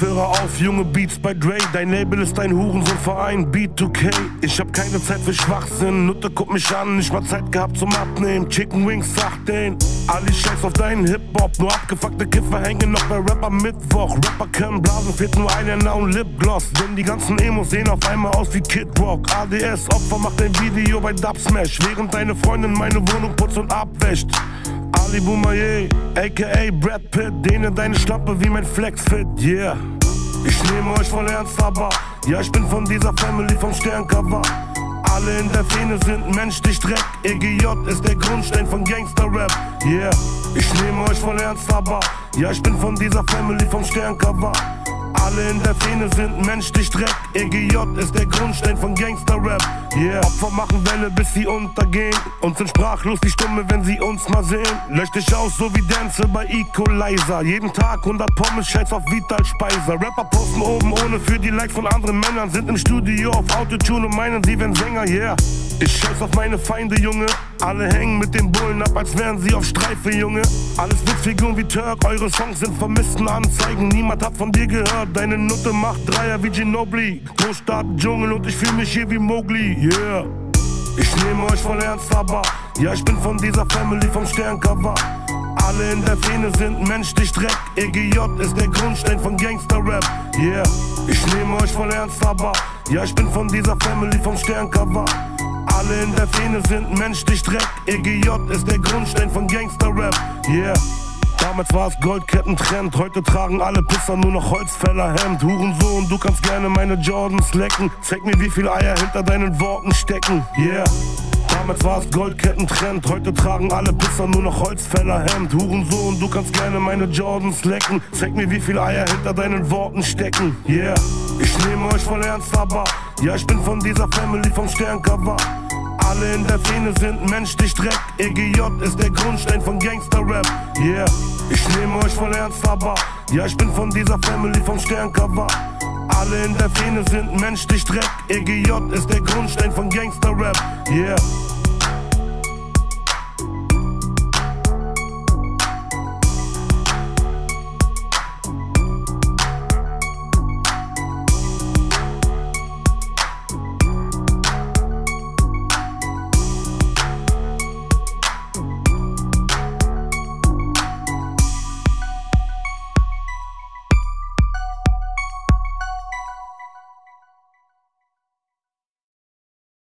Kopfhörer auf, junge Beats bei Dre. Dein Label ist ein Hurensohnverein, Beat2k. Ich hab keine Zeit für Schwachsinn, Nutte guckt mich an, nicht mal Zeit gehabt zum Abnehmen. Chicken Wings, sag den Ali, scheiß auf deinen Hip-Hop. Nur abgefuckte Kiffer hängen noch bei Rapper Mittwoch. Rapper können blasen, fehlt nur Eyeliner und Lipgloss. Denn die ganzen Emos sehen auf einmal aus wie Kid Rock. ADS Opfer macht ein Video bei Dubsmash, während deine Freundin meine Wohnung putzt und abwäscht. Ali Bumaye, aka Brad Pitt, dehne deine Schlampe wie mein Flexfit, yeah. Ich nehme euch voll ernst, aber ja, ich bin von dieser Family vom Sterncover. Alle in der Szene sind menschlich Dreck, EGJ ist der Grundstein von Gangster-Rap, yeah. Ich nehme euch voll ernst, aber ja, ich bin von dieser Family vom Sterncover. Alle in der Szene sind menschlich Dreck, EGJ ist der Grundstein von Gangster-Rap, yeah. Opfer machen Welle, bis sie untergehen und sind sprachlos die Stimme, wenn sie uns mal sehen. Lösch dich aus, so wie Dance bei Equalizer. Jeden Tag 100 Pommes, scheiß auf Vitalspeiser. Rapper posten oben ohne für die Likes von anderen Männern, sind im Studio auf Autotune und meinen, sie wären Sänger, yeah. Ich scheiß auf meine Feinde, Junge, alle hängen mit den Bullen ab, als wären sie auf Streife, Junge. Alles Witzfiguren wie Turk, eure Songs sind Vermisstenanzeigen, niemand hat von dir gehört. Deine Nutte macht Dreier wie Ginobili, Großstadt, Dschungel und ich fühl mich hier wie Mowgli, yeah. Ich nehme euch voll ernst, aber ja, ich bin von dieser Family vom Sterncover. Alle in der Szene sind menschlich Dreck, EGJ ist der Grundstein von Gangster-Rap, yeah. Ich nehme euch voll ernst, aber ja, ich bin von dieser Family vom Sterncover. Alle in der Szene sind menschlich Dreck, EGJ ist der Grundstein von Gangster-Rap, yeah. Damals war's Goldketten-Trend, heute tragen alle Pisser nur noch Holzfällerhemd. Hurensohn, du kannst gerne meine Jordans lecken, zeig mir, wie viele Eier hinter deinen Worten stecken, yeah. Damals war's Goldketten-Trend, heute tragen alle Pisser nur noch Holzfällerhemd. Hurensohn, du kannst gerne meine Jordans lecken, zeig mir, wie viele Eier hinter deinen Worten stecken, yeah. Ich nehme euch voll ernst, aber ja, ich bin von dieser Family vom Sterncover. Alle in der Szene sind menschlich Dreck, EGJ ist der Grundstein von Gangster-Rap, yeah. Ich nehme euch voll ernst, aber ja, ich bin von dieser Family vom Sterncover. Alle in der Szene sind menschlich Dreck, EGJ ist der Grundstein von Gangster-Rap, yeah.